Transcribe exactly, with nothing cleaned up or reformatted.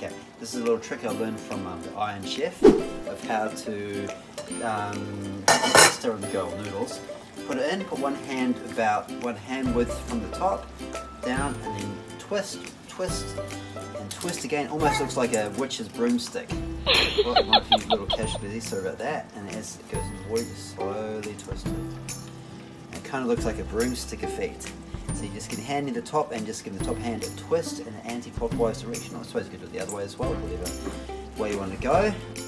Okay, this is a little trick I learned from um, the Iron Chef of how to um, stir the girl noodles. Put it in, put one hand about one hand width from the top down, and then twist, twist, and twist again. Almost looks like a witch's broomstick. Well, my few little casualties, sorry about that. And as it goes in the water, you slowly twist it. It kind of looks like a broomstick effect. So you just can hand in the top and just give the top hand a twist in an anti-clockwise direction. I suppose you could do it the other way as well, whatever way you want to go.